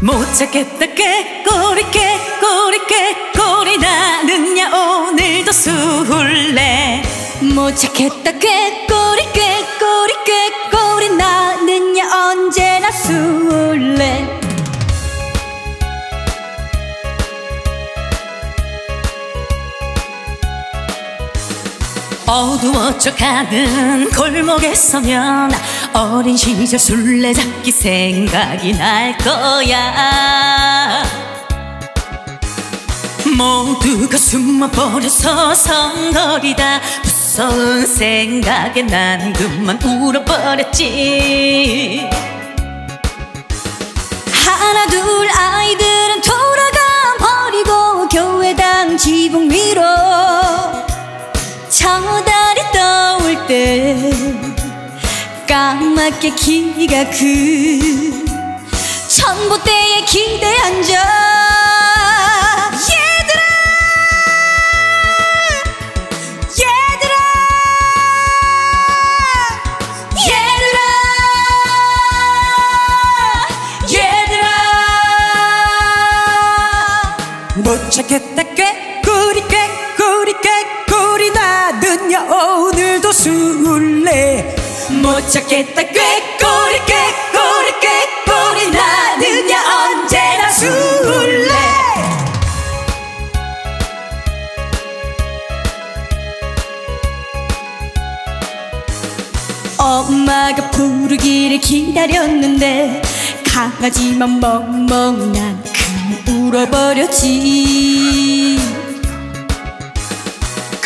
못 찾겠다 꾀꼬리 꾀꼬리 꾀꼬리 나는야 오늘도 술래. 못 찾겠다 꾀꼬리 꾀꼬리 꾀꼬리 나는야 언제나 술래. 어두워 쫓아가는 골목에 서면 어린 시절 술래잡기 생각이 날 거야. 모두가 숨어버려 서성거리다 무서운 생각에 난 그만 울어버렸지. 하나 둘 아이들은 돌아가 버리고 교회당 지붕 위로 청달이 떠올 때 까맣게 기가 큰 천보대에 기대 앉아. 얘들아 얘들아 얘들아 얘들아 못 찾겠다 꾀꼬리 꾀꼬리 꾀꼬리 나는야 오늘도 술래. 못 찾겠다 꾀꼬리 꾀꼬리 꾀꼬리 나는야 언제나 술래. 엄마가 부르기를 기다렸는데 강아지만 멍멍난 그만 울어버렸지.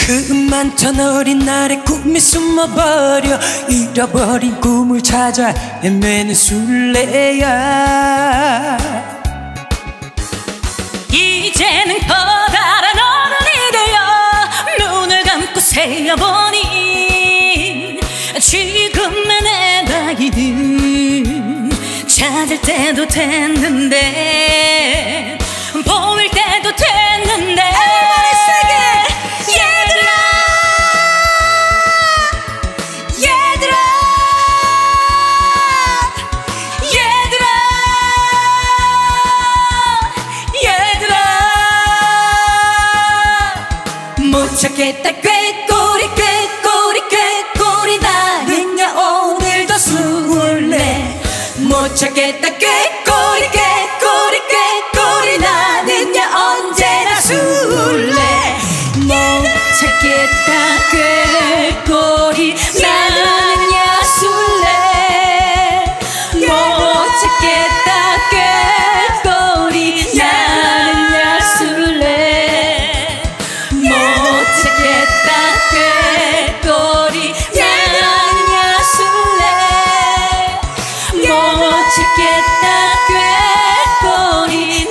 그만 전 어린 날의 꿈이 숨어버려 잃어버린 꿈을 찾아 헤매는 술래야. 이제는 커다란 어른이 되어 눈을 감고 세어보니 지금의 내 나이는 찾을 때도 됐는데 보일 때도 됐는데. 못 찾겠다 꾀꼬리 꾀꼬리 꾀꼬리 나는야 오늘도 술래. 못 찾겠다 꾀꼬리 꾀꼬리 꾀꼬리 나는야 언제나 술래. 못 찾겠다 꾀꼬리 나는야 술래. 못 찾겠다 꾀꼬리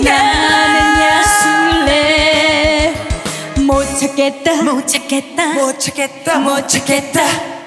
나는야 술래. 못 찾겠다 못 찾겠다 못 찾겠다 못 찾겠다.